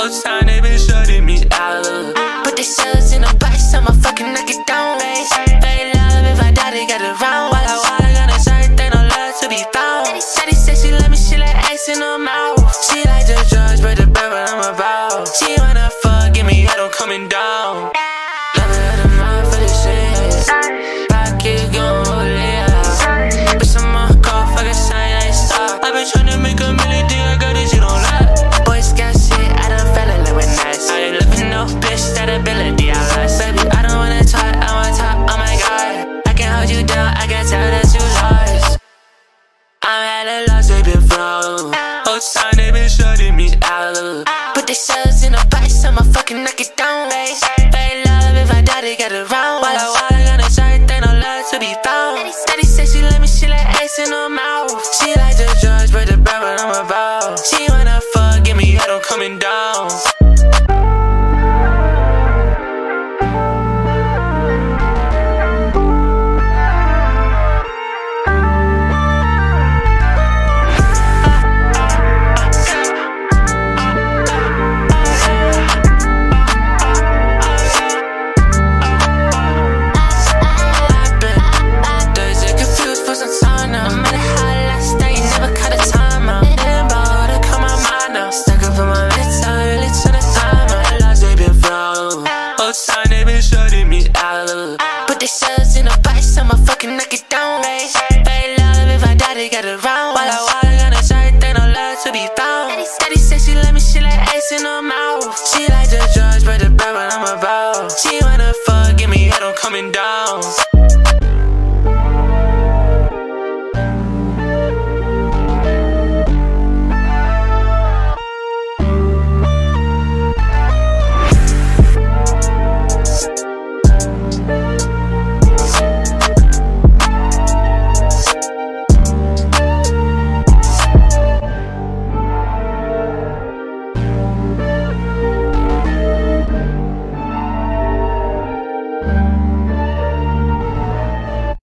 whole time they been shutting me out. Put the shells in the box, I'ma fucking knock it down. Fake love, if I die, they got it wrong. Walla got a shirt, ain't no love to be found. Shawty said she love me, she like ice in her mouth. She like the drugs, but the bread what I'm about. She wanna fuck, give me head, I'm coming down. Love it out of mind for the shit. Pocket gon' roll it out. Bitch, I'm on call, fuck a sign, I ain't stop. I been tryna make a million, dear girl, that you don't like. Ability, I lost. Baby, I don't wanna talk, I wanna talk, oh my god. I can't hold you down, I can tell that you lost. I'm at a loss, baby, bro. Whole time they been shutting me out. Put the shells in the box, I'ma fucking knock it down. Fake love, if I die, they got it wrong. Walla got a shirt, ain't no love to be found. Steady said she love me, she like ice in her mouth. She like the drugs, but the bread what I'm about. She wanna fuck, give me head, I'm coming down. Put the shells in the box, I'ma fucking knock it down. Fake love, if I die, they got it wrong. Walla got a shirt, ain't no love to be found. Steady said she love me, she like ice in her mouth. She like the drugs, but the bread what I'm about. She wanna fuck, give me head, I'm coming down.